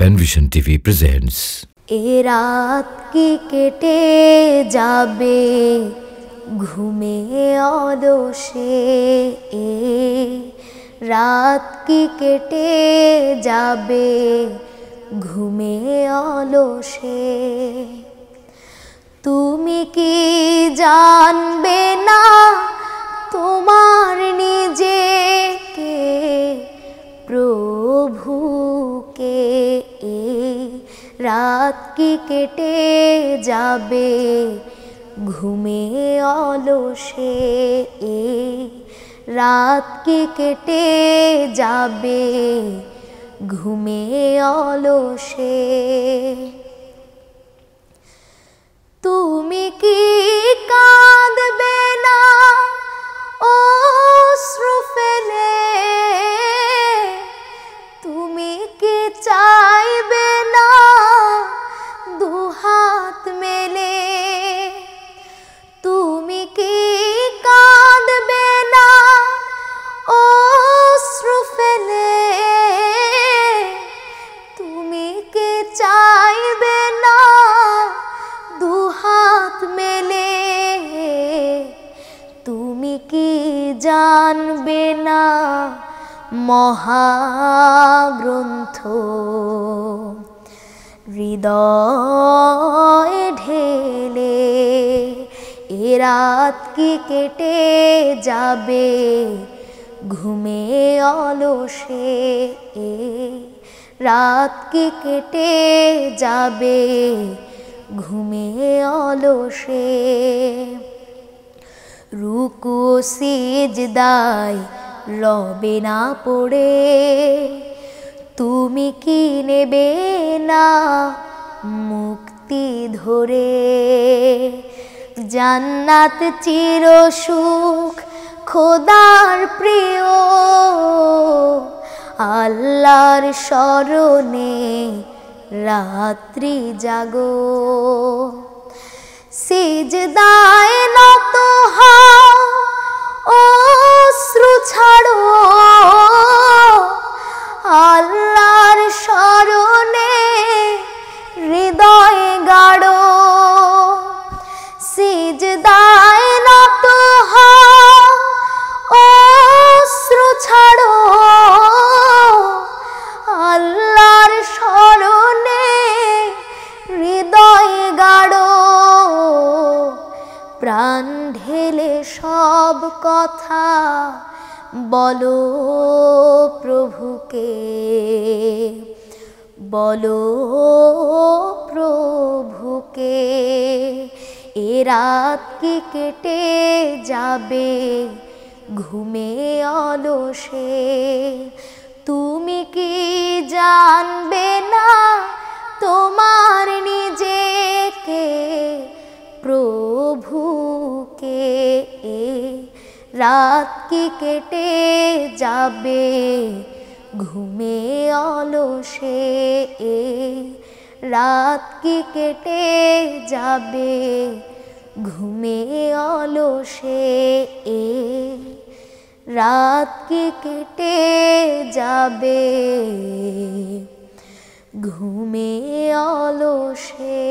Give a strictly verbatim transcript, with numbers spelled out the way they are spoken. पैनविजन TV presents. ए रात की केटे जाबे घुमे आलोशे, ए रात की केटे जाबे घुमे आलोशे। तुमी की जानबे ना तोमार निजे के प्रभु के। ए रात की केटे जाबे घुमे आलोशे, ए रात की केटे जाबे घुमे आलोशे। तुमी की कांदबे ना অশ্রু ফেলে, তুমি কি চাইবে না দু হাত মেলে। তুমি কি কাঁদবে না অশ্রু ফেলে, তুমি কি চাইবে না দু হাত মেলে। তুমি কি जानबे ना महाग्रंथ हृदय ढेले, ए रात की केटे जाबे घुमे आलोशे, ए रात की केटे जाबे घुमे आलोशे। रुकु सिजदाय रबे ना पड़े, तुमी की नेबे ना मुक्ति धरे। জান্নাত চির সুখ খোদার প্রিয়, আল্লাহর শরণে রাত্রি জাগো। সিজদায় নত হও অশ্রু ছাড়ো, আল্লাহর শরণে হৃদয় গাড়ো। সিজদায় নত হও অশ্রু ছাড়ো, আল্লাহর শরণে হৃদয় গাড়ো। প্রাণ ঢেলে সব কথা বলো প্রভুকে, বলো প্রভুকে। এ রাত কি কেটে যাবে ঘুমে আলোশে, তুমি কি জানবে না তোমার নিজেকে प्रभु के। ए रात की केटे जाबे घुमे आलोशे, ए रात की केटे जाबे घुमे आलोशे। ए रात की केटे जाबे घुमे आलोशे।